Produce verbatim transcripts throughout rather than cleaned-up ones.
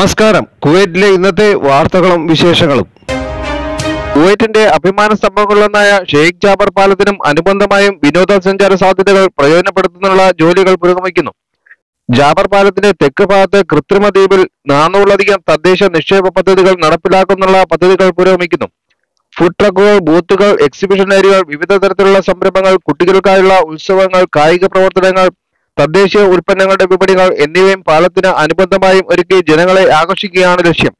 നമസ്കാരം. കുവൈറ്റിലെ ഇന്നത്തെ വാർത്തകളും വിശേഷങ്ങളും. കുവൈറ്റിന്റെ അഭിമാന സംഭവങ്ങളിലൊന്നായ ഷെയ്ഖ് ജാബർ പാലത്തിനും അനുബന്ധമായും വിനോദസഞ്ചാര സാധ്യതകൾ പ്രയോജനപ്പെടുത്തുന്നതിനുള്ള ജോലികൾ പുരോഗമിക്കുന്നു. ജാബർ പാലത്തിന്റെ തെക്ക് ഭാഗത്ത് കൃത്രിമ ദ്വീപിൽ നാനൂറിലധികം തദ്ദേശ നിക്ഷേപ പദ്ധതികൾ നടപ്പിലാക്കുന്നുള്ള പദ്ധതികൾ പുരോഗമിക്കുന്നു. ഫുഡ് ട്രക്കുകൾ, ബൂത്തുകൾ, എക്സിബിഷൻ ഏരിയകൾ, വിവിധ തരത്തിലുള്ള സംരംഭങ്ങൾ, കുട്ടികൾക്കായുള്ള ഉത്സവങ്ങൾ, കായിക പ്രവർത്തനങ്ങൾ, തദ്ദേശീയ ഉൽപ്പന്നങ്ങളുടെ വിപണികൾ എന്നിവയും പാലത്തിന് അനുബന്ധമായും ഒരുക്കി ജനങ്ങളെ ആകർഷിക്കുകയാണ് ലക്ഷ്യം.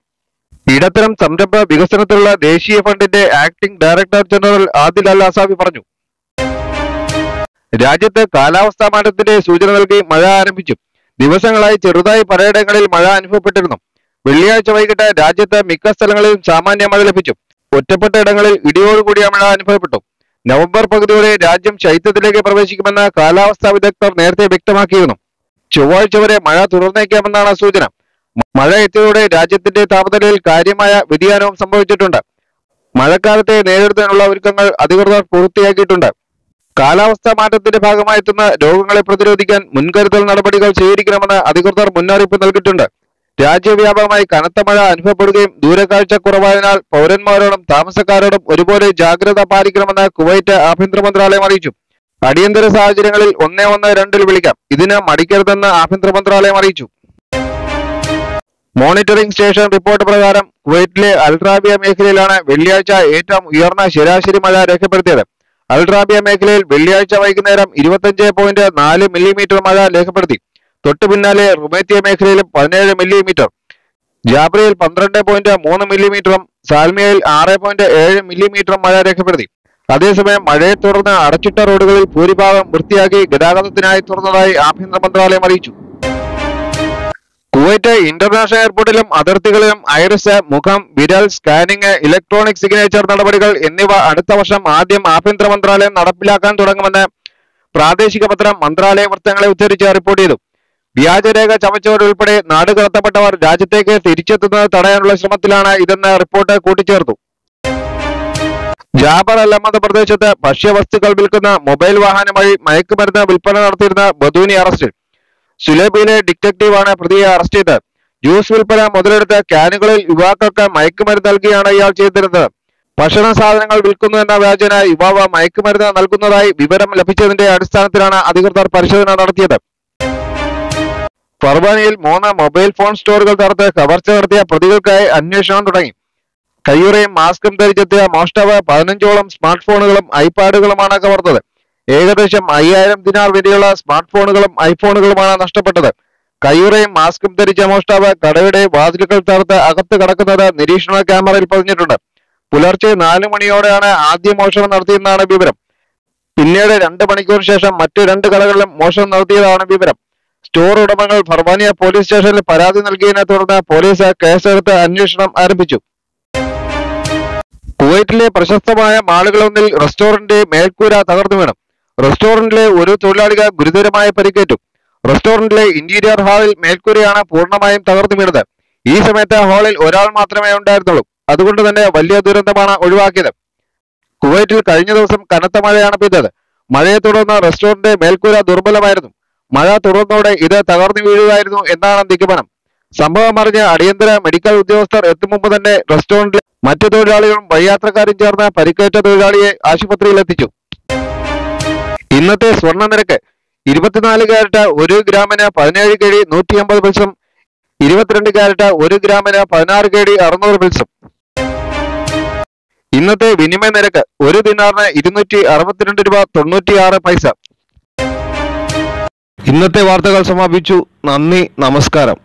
ഇടത്തരം സംരംഭ വികസനത്തിലുള്ള ദേശീയ ഫണ്ടിന്റെ acting director general Adil Al Asabi പറഞ്ഞു. രാജ്യത്ത് കാലാവസ്ഥാ മാറ്റത്തിന്റെ സൂചന നൽകി മഴ ആരംഭിച്ചു. ദിവസങ്ങളായി ചെറുതായി പലയിടങ്ങളിൽ മഴ അനുഭവപ്പെട്ടിരുന്നു. വെള്ളിയാഴ്ച വൈകിട്ട് രാജ്യത്ത് മിക്ക സ്ഥലങ്ങളിലും സാമാന്യ മഴ ലഭിച്ചു. ഒറ്റപ്പെട്ട ഇടങ്ങളിൽ ഇടിയോടുകൂടിയ മഴ അനുഭവപ്പെട്ടു. നവംബർ പകുതിയോടെ രാജ്യം ശൈത്യത്തിലേക്ക് പ്രവേശിക്കുമെന്ന് കാലാവസ്ഥാ വിദഗ്ധർ നേരത്തെ വ്യക്തമാക്കിയിരുന്നു. ചൊവ്വാഴ്ച വരെ മഴ തുടർന്നേക്കാമെന്നാണ് സൂചന. മഴ എത്തിയതോടെ രാജ്യത്തിന്റെ താപനിലയിൽ കാര്യമായ വ്യതിയാനവും സംഭവിച്ചിട്ടുണ്ട്. മഴക്കാലത്തെ നേരിടുന്നതിനുള്ള ഒരുക്കങ്ങൾ അധികൃതർ പൂർത്തിയാക്കിയിട്ടുണ്ട്. കാലാവസ്ഥാ മാറ്റത്തിന്റെ ഭാഗമായി എത്തുന്ന രോഗങ്ങളെ പ്രതിരോധിക്കാൻ മുൻകരുതൽ നടപടികൾ സ്വീകരിക്കണമെന്ന് അധികൃതർ മുന്നറിയിപ്പ് നൽകിയിട്ടുണ്ട്. രാജ്യവ്യാപകമായി കനത്ത മഴ അനുഭവപ്പെടുകയും ദൂരക്കാഴ്ച കുറവായതിനാൽ പൗരന്മാരോടും താമസക്കാരോടും ഒരുപോലെ ജാഗ്രത പാലിക്കണമെന്ന് കുവൈറ്റ് ആഭ്യന്തര മന്ത്രാലയം അറിയിച്ചു. അടിയന്തര സാഹചര്യങ്ങളിൽ ഒന്നേ ഒന്ന് രണ്ടിൽ വിളിക്കാം, ഇതിന് മടിക്കരുതെന്ന് ആഭ്യന്തര മന്ത്രാലയം അറിയിച്ചു. മോണിറ്ററിംഗ് സ്റ്റേഷൻ റിപ്പോർട്ട് പ്രകാരം കുവൈറ്റിലെ അൽറാബിയ മേഖലയിലാണ് വെള്ളിയാഴ്ച ഏറ്റവും ഉയർന്ന ശരാശരി മഴ രേഖപ്പെടുത്തിയത്. അൽറാബിയ മേഖലയിൽ വെള്ളിയാഴ്ച വൈകുന്നേരം ഇരുപത്തിയഞ്ച് പോയിന്റ് നാല് മില്ലിമീറ്റർ മഴ രേഖപ്പെടുത്തി. തൊട്ടു പിന്നാലെ റുമേത്തിയ മേഖലയിലും പതിനേഴ് മില്ലിമീറ്റർ, ജാബ്രയിൽ പന്ത്രണ്ട് പോയിന്റ് മൂന്ന് മില്ലിമീറ്ററും സാൽമിയയിൽ ആറ് പോയിന്റ് ഏഴ് മില്ലിമീറ്ററും മഴ രേഖപ്പെടുത്തി. അതേസമയം മഴയെ തുടർന്ന് അടച്ചിട്ട റോഡുകളിൽ ഭൂരിഭാഗം വൃത്തിയാക്കി ഗതാഗതത്തിനായി തുറന്നതായി ആഭ്യന്തര മന്ത്രാലയം അറിയിച്ചു. കുവൈറ്റ് ഇന്റർനാഷണൽ എയർപോർട്ടിലും അതിർത്തികളിലും ഐറിസ്, മുഖം, വിരൽ സ്കാനിങ്, ഇലക്ട്രോണിക് സിഗ്നേച്ചർ നടപടികൾ എന്നിവ അടുത്ത വർഷം ആദ്യം ആഭ്യന്തര മന്ത്രാലയം നടപ്പിലാക്കാൻ തുടങ്ങുമെന്ന് പ്രാദേശിക പത്രം മന്ത്രാലയ വൃത്തങ്ങളെ ഉദ്ധരിച്ച് റിപ്പോർട്ട് ചെയ്തു. വ്യാജരേഖ ചമച്ചവരുൾപ്പെടെ നാട് കടത്തപ്പെട്ടവർ രാജ്യത്തേക്ക് തിരിച്ചെത്തുന്നത് തടയാനുള്ള ശ്രമത്തിലാണ് ഇതെന്ന് റിപ്പോർട്ട് കൂട്ടിച്ചേർത്തു. ജാബർ അൽ അഹമ്മദ് പ്രദേശത്ത് ഭക്ഷ്യവസ്തുക്കൾ വിൽക്കുന്ന മൊബൈൽ വാഹനം വഴി മയക്കുമരുന്ന് വിൽപ്പന നടത്തിയിരുന്ന ബദൂനി അറസ്റ്റിൽ. സുലൈബിയിലെ ഡിറ്റക്റ്റീവാണ് പ്രതിയെ അറസ്റ്റ് ചെയ്തത്. ജ്യൂസ് വിൽപ്പന മുതലെടുത്ത് ക്യാനുകളിൽ യുവാക്കൾക്ക് മയക്കുമരുന്ന് നൽകിയാണ് ഇയാൾ ചെയ്തിരുന്നത്. ഭക്ഷണ സാധനങ്ങൾ വിൽക്കുന്നുവെന്ന വ്യാജേന യുവാവ് മയക്കുമരുന്ന് നൽകുന്നതായി വിവരം ലഭിച്ചതിന്റെ അടിസ്ഥാനത്തിലാണ് അധികൃതർ പരിശോധന നടത്തിയത്. ഫർവാനിയിൽ മൂന്ന് മൊബൈൽ ഫോൺ സ്റ്റോറുകൾ തകർത്ത് കവർച്ച നടത്തിയ പ്രതികൾക്കായി അന്വേഷണം തുടങ്ങി. കയ്യുറയും മാസ്കും ധരിച്ചെത്തിയ മോഷ്ടാവ് പതിനഞ്ചോളം സ്മാർട്ട് ഫോണുകളും ഐപാഡുകളുമാണ് കവർത്തത്. ഏകദേശം അയ്യായിരം ദിനാർ വിലയുള്ള സ്മാർട്ട് ഫോണുകളും ഐഫോണുകളുമാണ് നഷ്ടപ്പെട്ടത്. കയ്യുറയും മാസ്കും ധരിച്ച മോഷ്ടാവ് കടയുടെ വാതിലുകൾ തകർത്ത് അകത്ത് കടക്കുന്നത് നിരീക്ഷണ ക്യാമറയിൽ പതിഞ്ഞിട്ടുണ്ട്. പുലർച്ചെ നാലു മണിയോടെയാണ് ആദ്യ മോഷണം നടത്തിയെന്നാണ് വിവരം. പിന്നീട് രണ്ട് മണിക്കൂർ ശേഷം മറ്റു രണ്ട് കടകളിലും മോഷണം നടത്തിയതാണ് വിവരം. സ്റ്റോർ ഉടമകൾ ഫർവാനിയ പോലീസ് സ്റ്റേഷനിൽ പരാതി നൽകിയതിനെ തുടർന്ന് പോലീസ് കേസെടുത്ത് അന്വേഷണം ആരംഭിച്ചു. കുവൈറ്റിലെ പ്രശസ്തമായ മാളുകളൊന്നിൽ റെസ്റ്റോറന്റ് മേൽക്കൂര തകർന്നു വീണു. റെസ്റ്റോറന്റിലെ ഒരു തൊഴിലാളിക്ക് ഗുരുതരമായി പരിക്കേറ്റു. റെസ്റ്റോറന്റിലെ ഇന്റീരിയർ ഹാളിൽ മേൽക്കൂരയാണ് പൂർണ്ണമായും തകർന്നു വീണത്. ഈ സമയത്ത് ഹാളിൽ ഒരാൾ മാത്രമേ ഉണ്ടായിരുന്നുള്ളൂ. അതുകൊണ്ട് തന്നെ വലിയ ദുരന്തമാണ് ഒഴിവാക്കിയത്. കുവൈറ്റിൽ കഴിഞ്ഞ ദിവസം കനത്ത മഴയാണ് പെയ്തത്. മഴയെ തുടർന്ന് റെസ്റ്റോറന്റ് മേൽക്കൂര ദുർബലമായിരുന്നു. മഴ തുടർന്നോടെ ഇത് തകർന്നു വീഴുകയായിരുന്നു എന്നാണ് നിഗമനം. സംഭവം അറിഞ്ഞ് അടിയന്തര മെഡിക്കൽ ഉദ്യോഗസ്ഥർ എത്തും മുമ്പ് തന്നെ റെസ്റ്റോറന്റിലെ മറ്റു തൊഴിലാളികളും വഴിയാത്രക്കാരും ചേർന്ന് പരിക്കേറ്റ തൊഴിലാളിയെ ആശുപത്രിയിൽ എത്തിച്ചു. ഇന്നത്തെ സ്വർണ്ണ നിരക്ക് ഇരുപത്തിനാല് ക്യാരറ്റ് ഒരു ഗ്രാമിന് പതിനേഴ് കെ ഡി നൂറ്റി അമ്പത് പിൽസും ഇരുപത്തിരണ്ട് ക്യാരറ്റ് ഒരു ഗ്രാമിന് പതിനാറ് കെ ഡി അറുന്നൂറ് പിൽസും. ഇന്നത്തെ വിനിമയ നിരക്ക് ഒരു ദിനാറിന് ഇരുന്നൂറ്റി അറുപത്തിരണ്ട് രൂപ തൊണ്ണൂറ്റി ആറ് പൈസ. ഇന്നത്തെ വാർത്തകൾ സമാപിച്ചു. നന്ദി, നമസ്കാരം.